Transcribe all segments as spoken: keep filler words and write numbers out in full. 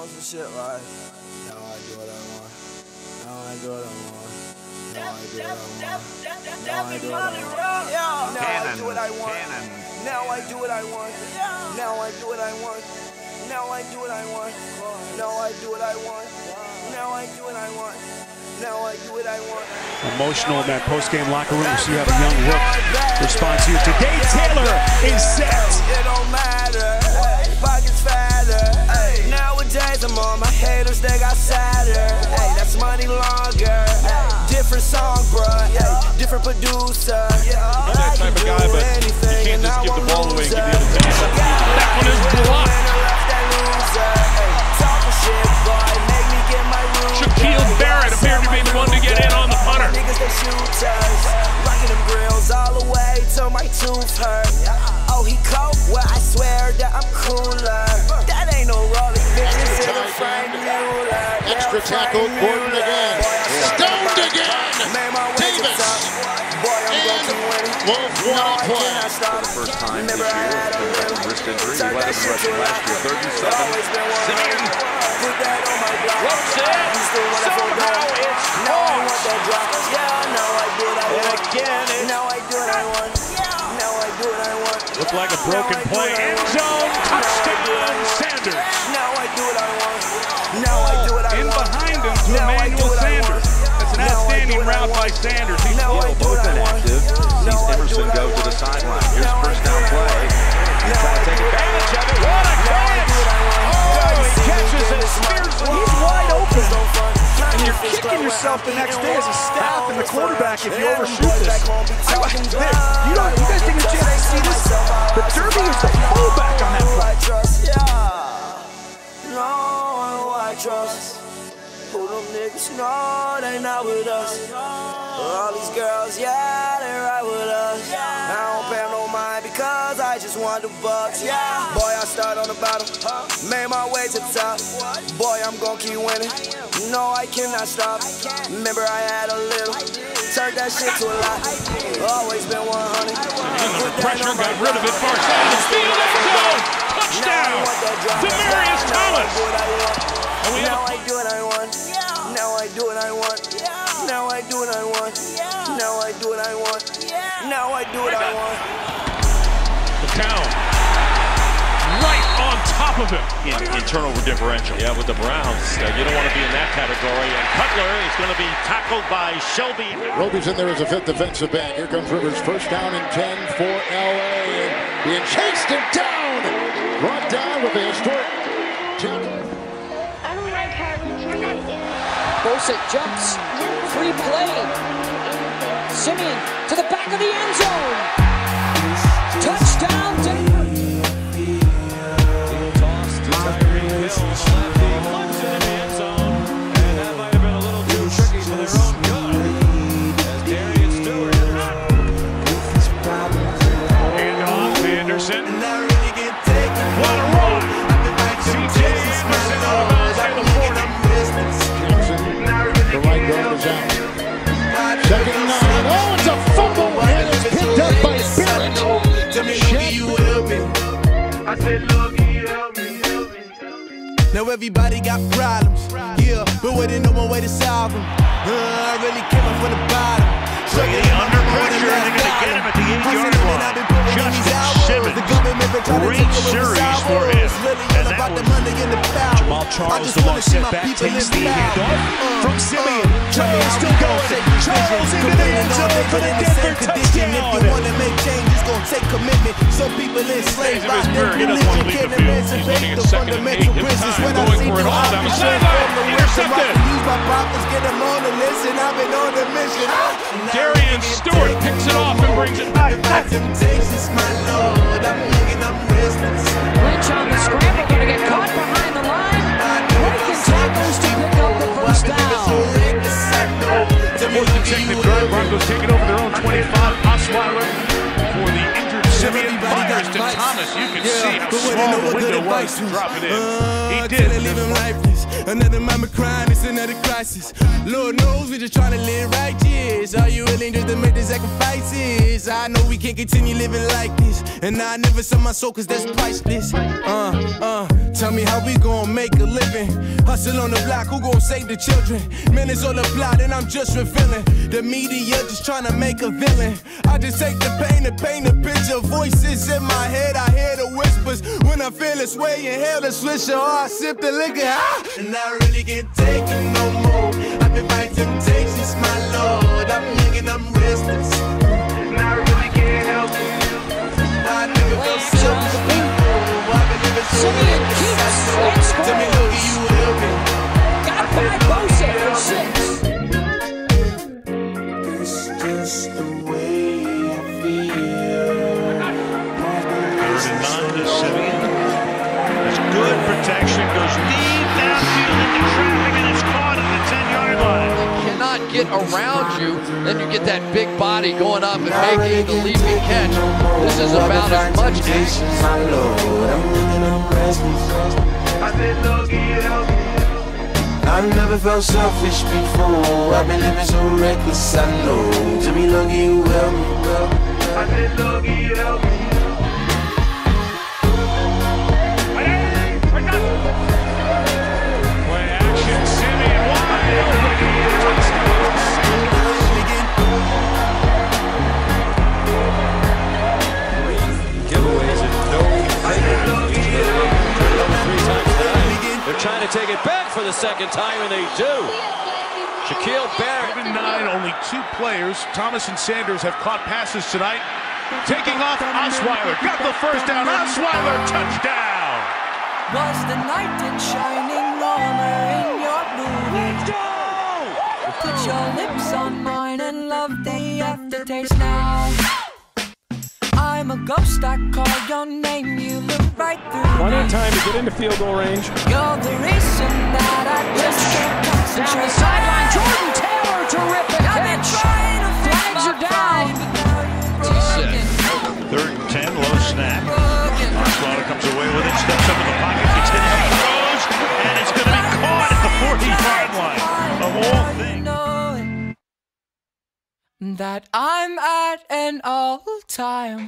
hormones and shit, like, no, I do what I want. No, I do what I want. No, I do what I want. No, I do what I want. No, I do what I want. Now I do what I want. Now I do what I want. Now I do what I want. Now I do what I want. Now I do what I want. Now I do what I want. Emotional in that post-game locker room. So you have a young look response here today. Taylor is set. It don't matter. Pockets fatter. Nowadays I'm on my haters. They got sadder. Hey, that's money longer. Different song, bruh. Different producer. I'm that type of guy, but you can't just give the ball away and give the other team something. That one is blocked. Shaquille Barrett appeared to be the one to get in on the punter. Niggas they shoot us, rocking them grills all the way till my tooth hurt. Oh, he cold? Well, I swear that I'm cooler. That ain't no rolling bitches in the frame. Extra tackle, Gordon again. Stoned again. Davis. Wolf for the first time this year, has been a wrist injury. He led him rushing last year, thirty-seven. Simmons. Put that on my block. What's that? Somehow it's close. Yeah, now I do what I want. And again, it's now I do what I want. Now I do what I want. Looked like a broken play. End zone touchdown, Sanders. Now I do what I want. Now I do what I want. In behind him to Emmanuel Sanders. That's an outstanding route by Sanders. He's both inactive. Sees Emerson go to the sideline. Here's first down play. He's trying to take advantage of it. What a catch! Catches and spears, and he's wide open. And you're kicking yourself the next day as a staff and the quarterback if you overshoot this. I, I, you, don't, you guys didn't get a chance to see this, but Derby is the fullback on that play. No one I trust. Who them niggas know they not with us. All these girls, yeah, they right with us. I don't pay no mind because I just want the bucks. Yeah, boy, I start on the bottom, made my way to the top. Boy, I'm gon' keep winning. No, I cannot stop. Remember, I had a little, turned that shit to a lot. Always been one hundred. And the pressure got rid of it. Far side of the field, end zone, touchdown. Demaryius Thomas. Now I do what I want. Now I do what I want. Now I do what I want. Now I do what I want. Now I do what I want. The town right on top of him in, in turnover differential. Yeah, with the Browns, uh, you don't want to be in that category. And Cutler is going to be tackled by Shelby. Roby's in there as a fifth defensive back. Here comes Rivers, first down and ten for L A And being chased and down, brought down with a historic tackle. Bosick jumps, free play. Siemian to the back of the end zone. Touchdown, Denver. Toss to Tyreek Hill on the left. He plunges it in the end zone. And that might have been a little too tricky for their own good. As Darius Stewart is not. And off to Anderson. What a run. C J Anderson on the bounce at the forty. The right guard is out. Second and nine. Oh, it's a fumble, and it's picked up by Barrett. Now everybody got problems, yeah, but we didn't know one way to solve them. Uh, I really came up from the bottom. So like the under pressure, they're going to get him at the eight-yard line. Just Simmons, great series for him. And that was Jamal Charles, the long setback, takes the handoff from Siemian. Charles still going. Charles into the end zone for the Denver touchdown. If you want to make change, it's going to take commitment. Some people enslaved by their religion can't emancipate the fundamental prisons. When I see the odds, I'm intercepted. Use my prophets, get them on the list, and I've been on the mission. Darian Stewart picks it off and brings it back. Lynch on the scramble, going to get caught behind the line. Breaking tackles to pick up the first down. Forced to check the guard. Broncos taking over their own twenty-five. Osweiler for the injured Siemian. Fires to Thomas. You can see how small the window was to drop it in. He did. Another mama crying, it's another crisis. Lord knows we just trying to live righteous. Are you willing just to make the sacrifices? I know we can't continue living like this. And I never sell my soul cause that's priceless. Uh, uh, tell me how we gonna make a living. Hustle on the block, who gon' save the children? Minutes on the plot and I'm just revealing. The media just trying to make a villain. I just take the pain and paint a picture. Voices in my head, I hear the whispers. When I feel this way, inhale the swisher, or I sip the liquor, ah! And I really can't take it no more. I've been fighting temptations, my lord. I'm young and I'm restless. And I really can't help it. I never felt selfish before. I've been living so much. Tell me, how do you help me? Got five votes, six. It's just the way I feel. thirty-nine to seven. That's good protection. Goes deep downfield into traffic, and it's caught at the ten-yard line. You cannot get around you. Then you get that big body going up and making the leaping catch. This is about as much action. I've never felt selfish before. I've been living so reckless, I know. To me, Loggy, you help me, bro. I said, Loggy, you help me. Trying to take it back for the second time, and they do. Shaquille Barrett. seven nine, only two players. Thomas and Sanders have caught passes tonight. Taking off, Osweiler got the first down. Osweiler, touchdown. Was the night in shining armor in your blue? Let's go! Put your lips on mine and love the aftertaste now. I'm a ghost, I call your name, you look right through. One at a time to get into field goal range. You're the reason that I just can't concentrate. Down the sideline, Jordan Taylor, terrific catch. Flags are down. Third and ten, low snap. Osweiler comes away with it, steps up in the pocket, gets hit, and throws, and it's going to be caught at the forty-yard line. Of all things. That I'm at an all-time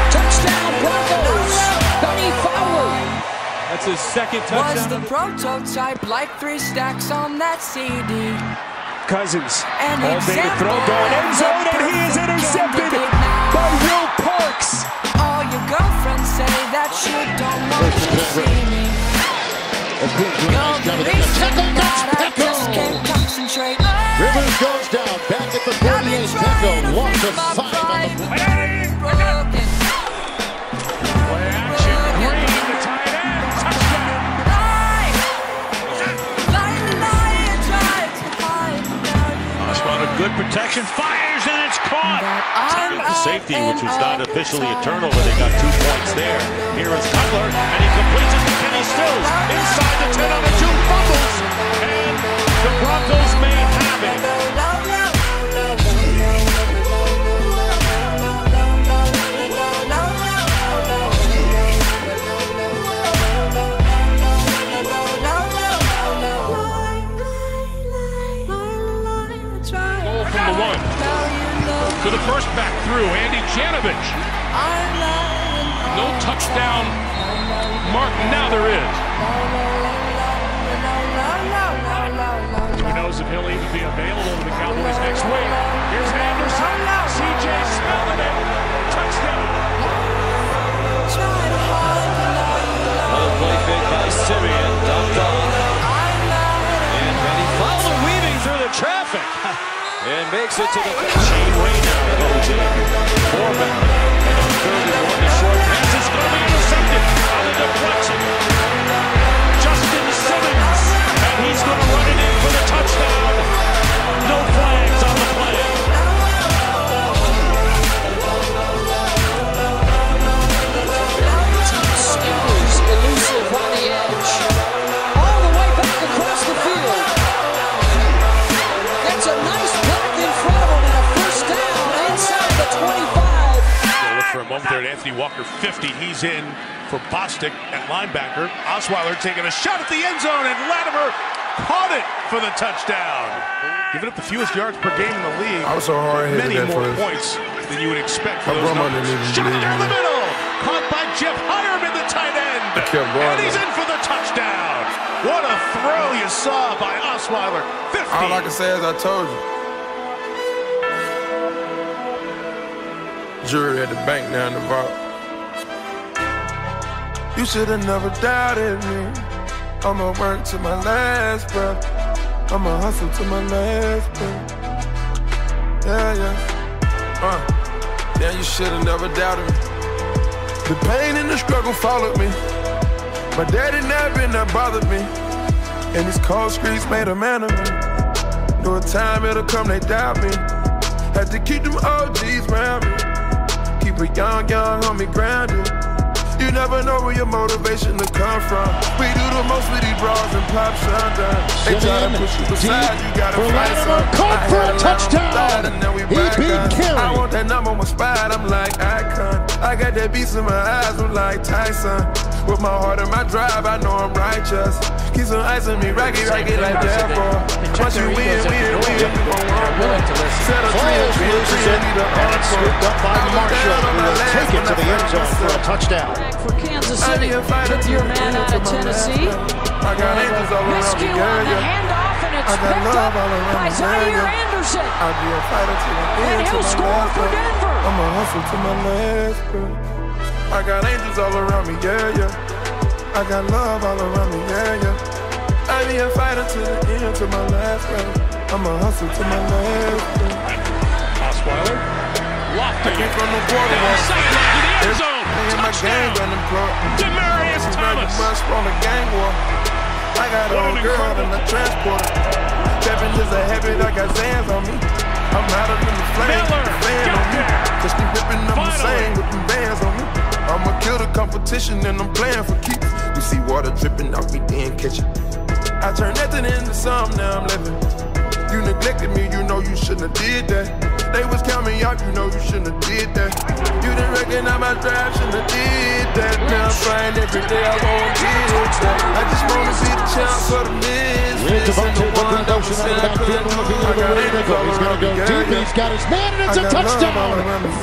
touchdown, Broncos! Benny Fowler! That's his second touchdown. Was the prototype like three stacks on that C D? Cousins. All day to throw, going end zone, and he is intercepted by Will Parks. All your girlfriends say that you don't want to see me. You're the reason that I just can't concentrate. Rivers goes down, back at the forty-eight. Tackle, one to five on the play. Good protection, fires, and it's caught. Safety, which was not officially a turnover. They got two points there. Here is Cutler, and he completes it to Kenny Stills. Inside the ten on the two, fumbles, and the Broncos may have it. To the first back through, Andy Janovich. No touchdown mark now there is. Who knows if he'll even be available to the Cowboys next week. Here's Anderson, C J smelling it. Touchdown. Well played big by Simeon. Dumped on. And Benny Fowler weaving through the traffic. And makes it to the chain way down to O J. Four back. And on third and one, the short pass is going to be intercepted on the deflection. Justin Simmons. And he's going to run it in for the touchdown. No flags on the play. Skills elusive on the edge. All the way back across the field. That's a nice twenty-five. Look for a moment there at Anthony Walker, fifty. He's in for Bostic at linebacker. Osweiler taking a shot at the end zone, and Latimer caught it for the touchdown. Giving up the fewest yards per game in the league. I was so hard Many more points than you would expect for I those numbers. Shot down the middle. Caught by Jeff Hyrum in the tight end. And he's in for the touchdown. What a throw you saw by Osweiler. fifty. All I can say is I told you. Jury at the bank now in the vault. You should have never doubted me. I'ma work to my last breath. I'ma hustle to my last breath. Yeah, yeah. Uh, yeah, you should have never doubted me. The pain and the struggle followed me. My daddy never been that bothered me. And these cold streets made a man of me. Through a time it'll come, they doubt me. Had to keep them O Gs round me. Keep a young, young homie grounded. You never know where your motivation to come from. We do the most with these bras and pops sometimes. They try to push you beside, you gotta fight some. Caught for a touchdown. He beat Kelly. I want that number one spot, I'm like Icon. I got that beast in my eyes, I'm like Tyson. With my heart and my drive, I know I'm righteous. Keep some ice on me, rocky, rocky like that, boy. Once you win, win, win, win, you gon' want to listen. Set a three, and it's scooped up by Marshall. Take it to the end zone for a touchdown. For Kansas City, took your man out of Tennessee. Miscue on the handoff, and it's picked up by Zaire Anderson. And he'll score for Denver. I'm a hustle to my last breath. I got angels all around me, yeah, yeah. I got love all around me, yeah, yeah. I be a fighter to the end, to my last breath. I'm a hustle to my last breath. Osweiler. Lofting it from the border, sideline to the end zone. Touchdown. Demaryius Thomas. On the gang war. I got an old girl in the transporter. Seven is a habit. I got Zans on me. I'm hotter than the flame. Fan on me. Just keep ripping up the same with them bands on me. I'ma kill the competition and I'm playing for keeps. You see water dripping off me, then catch it. I turn nothing into something. Now I'm living. You neglected me. You know you shouldn't have did that. They was counting up, you know you shouldn't have did that. You didn't recognize my drive, shouldn't have did that. Now I'm fine every day, I won't get that. I just want to see the chance for the misfits. And the one that was in the backfield will be able to win it. He's going to go deep, he's got his man, and it's a touchdown.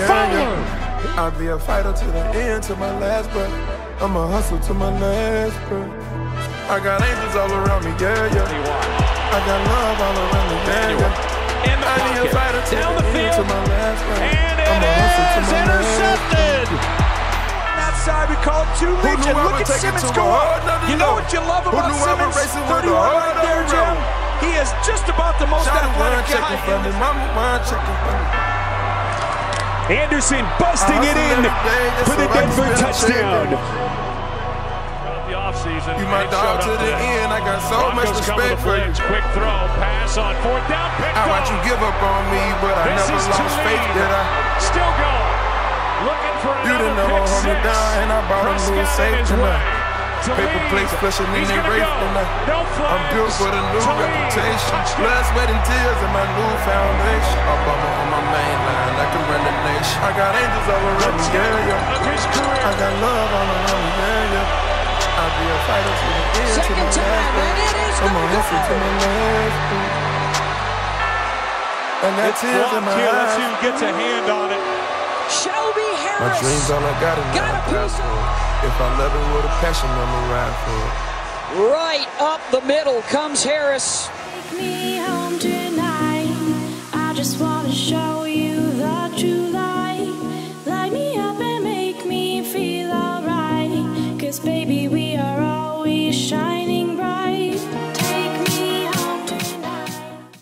Fowler! I'll be a fighter to the end, to my last breath. I'm a hustle to my last breath. I got angels all around me, yeah, yeah. I got love all around me, yeah, yeah. In the pocket, down the field, and it is intercepted. That side we call too late, and look at Simmons go up. You know what you love about Simmons, thirty-one right there, Jim. He is just about the most athletic guy in the league. Anderson busting it in for the Denver touchdown. You my dog to the end. I got so much respect for you. Quick throw, pass on fourth down. I watch you give up on me, but I never lost faith that I still go. Looking for you didn't know I hung it down, and I bought a new safe tonight. Paper plates flashing in their race tonight. I'm built for the new reputation. Blood, sweat, and tears in my new foundation. I'm on my main line like a run the nation. I got angels all around me, yeah, yeah. I got love all around me, yeah, yeah. I'll be a fighter to the end, to my last breath. I'ma hustle to my last breath. And that's it in my eyes. Let's see who gets a hand on it. Shelby Harris. My dream's all I got in life. If I love it with a passion, I'ma ride for it. Right up the middle comes Harris. Take me home tonight. I just wanna show you.